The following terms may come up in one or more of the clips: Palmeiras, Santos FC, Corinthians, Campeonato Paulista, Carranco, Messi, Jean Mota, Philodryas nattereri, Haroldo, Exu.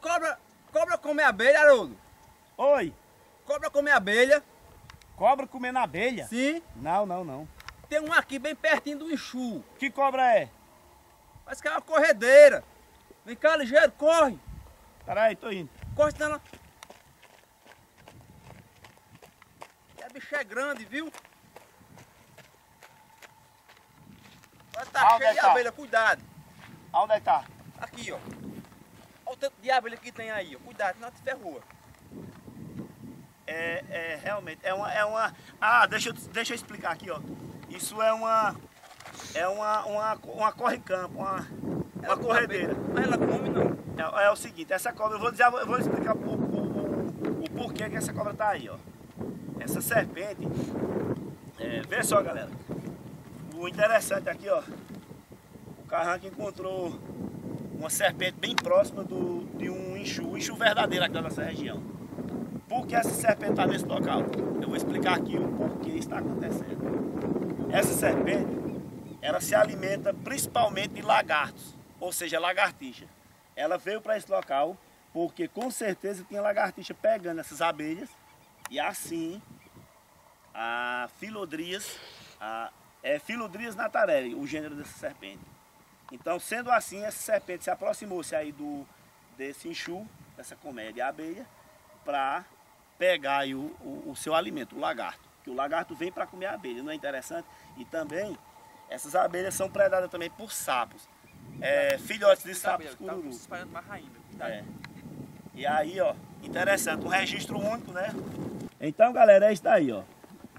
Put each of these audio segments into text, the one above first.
Haroldo, cobra come abelha, Haroldo? Oi. Cobra come abelha? Cobra comendo abelha? Sim. Não. Tem um aqui bem pertinho do Exu. Que cobra é? Parece que é uma corredeira. Vem cá, ligeiro, corre. Peraí, tô indo. Corre, senão... A bicha é grande, viu? Ela tá cheia de abelha, cuidado. Aonde é que tá? Aqui, ó. Olha o tanto de abelha que tem aí, ó. Cuidado, senão te ferrou. É realmente, é uma... Ah, deixa eu explicar aqui, ó. Isso é uma... É uma corre-campo, uma corredeira. Mas ela come não. É o seguinte, essa cobra, eu vou explicar o porquê que essa cobra tá aí, ó. Essa serpente, vê só, galera. O interessante aqui, ó. O Carranco encontrou uma serpente bem próxima de um Exu, um Exu verdadeiro aqui da nossa região. Por que essa serpente está nesse local? Eu vou explicar aqui o porquê está acontecendo. Essa serpente, ela se alimenta principalmente de lagartos, ou seja, lagartixa. Ela veio para esse local porque com certeza tinha lagartixa pegando essas abelhas e assim a Philodryas, Philodryas nattereri, o gênero dessa serpente. Então, sendo assim, essa serpente se aproximou-se aí desse Exu, dessa colmeia de abelha, para pegar aí o seu alimento, o lagarto. Que o lagarto vem para comer a abelha, não é interessante? E também essas abelhas são predadas também por sapos, filhotes de sapos cururu. E aí, ó, interessante, um registro único, né? Então, galera, é isso daí, ó.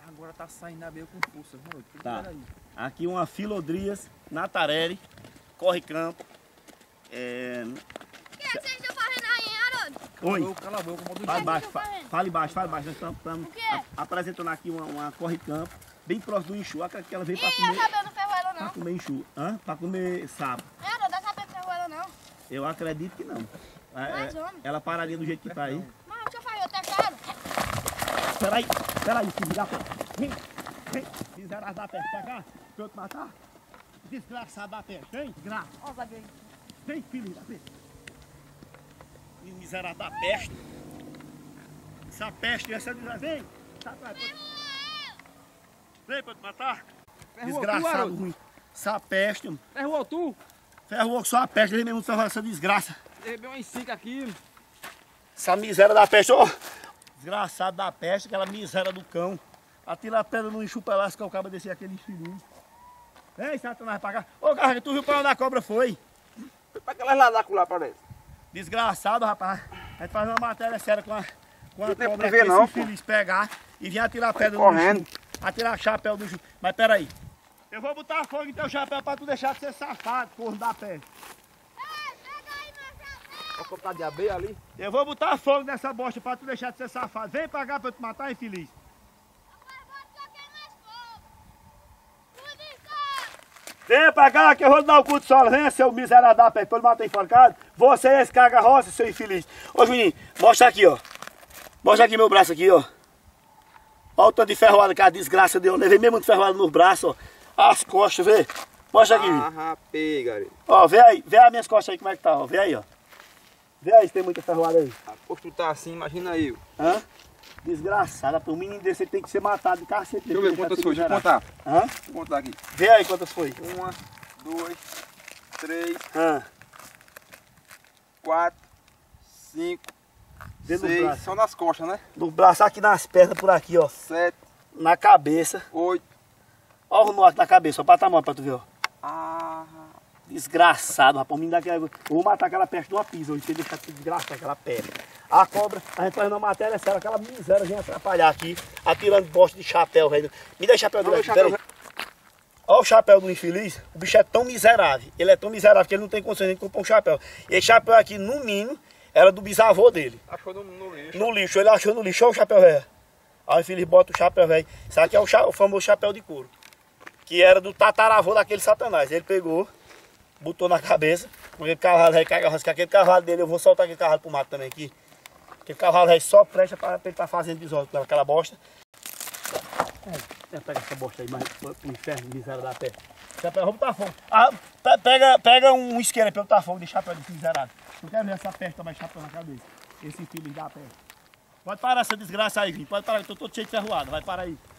Agora tá saindo a abelha com força, mano. Tá. Aqui uma Philodryas nattereri, corre-campo. O que é que vocês estão fazendo aí, Haroldo? Oi. Cala a boca, fala baixo. Nós estamos apresentando aqui uma corre-campo, bem próximo do Exu. Acredito que ela veio para comer. Para comer Exu, para comer sapo. Não dá cabelo pra roela, não. Eu acredito que não. Ela pararia do jeito que tá aí. Mas o que eu falei? Eu até quero. Peraí, se virar pra cá. Fizeram as da peste pra cá, pra eu te matar. Desgraçado da peste, hein? Graça. Ó, zagueiro. Vem, filho da peste. Miserável da peste. Essa peste, essa desgraça. Vem, tá pra cá. Vem pra te matar. Desgraçado ruim. Essa peste, mano. Ferrou tu? Ferrou com só a peste, ele mesmo ferrou essa desgraça. Derrubei uma encica aqui. Essa miséria da peste, ó. Desgraçado da peste, aquela miséria do cão. Atira a pedra no Exu pra lá, se calcava descer aquele filhinho. Vem, Satanás, pra cá. Ô, Carranco, tu viu pra onde a cobra foi? Foi pra aquelas ladáculas lá, parece. Desgraçado, rapaz. A gente faz uma matéria séria com a cobra que esses filhos pegar e vir atirar a pedra no Exu. Atirar a chapéu do Exu. Mas peraí. Eu vou botar fogo em teu chapéu pra tu deixar de ser safado, corno da peste. De abelha ali. Eu vou botar fogo nessa bosta pra tu deixar de ser safado. Vem pra cá pra eu te matar, infeliz. Vem pra cá que eu vou dar o cu de sola. Vem, seu miserável da peste, pra eu te matar enforcado. Você é esse caga-roça, seu infeliz. Ô, Juninho, mostra aqui, ó. Mostra aqui meu braço aqui, ó. Olha o tanto de ferroada que a desgraça deu. Eu levei mesmo de ferroada nos braços, ó. As costas, vê. Mostra aqui. Rapaz, ó, vê aí. Vê as minhas costas aí como é que tá, ó. Vê aí, ó. Vê aí se tem muita ferroada aí. A postura tá assim, imagina eu. Hã? Desgraçada, para um menino desse tem que ser matado de cacete. Deixa eu ver quantas foi, deixa eu contar aqui. Vê aí quantas foi. 1, 2, 3, 4, 5, vê 6, só nas costas, né? No braço aqui, nas pernas, por aqui, ó. 7, na cabeça. 8. Ó o nó aqui na cabeça, ó, para tamanho, para tu ver, ó. Desgraçado, rapaz, me dá aquela... Vou matar aquela peste de uma pisa, hoje você deixa desgraçar aquela peste. A cobra, a gente faz uma matéria séria, aquela miséria vem atrapalhar aqui, atirando bosta de chapéu, velho. Me dá chapéu do Exu, peraí. Olha o chapéu do infeliz, o bicho é tão miserável, que ele não tem condições de comprar um chapéu. E esse chapéu aqui, no mínimo, era do bisavô dele. Achou no lixo. No lixo, ele achou no lixo, olha o chapéu, velho. Aí o infeliz bota o chapéu, velho. Isso aqui é o famoso chapéu de couro, que era do tataravô daquele Satanás. Ele pegou, botou na cabeça, aquele cavalo aí, aquele cavalo dele, eu vou soltar aquele cavalo pro mato também aqui. Aquele cavalo aí só presta para ele estar fazendo desordem naquela bosta. Pega essa bosta aí, mas pro inferno, miséria da terra. Vamos botar fogo. Ah, pega um isqueiro aí pra eu botar fogo de chapéu de filho miserável. Não quero ver essa peste mais chapéu na cabeça. Esse filho da terra. Pode parar essa desgraça aí, Vim. Pode parar, eu tô todo cheio de ferroada. Vai, para aí.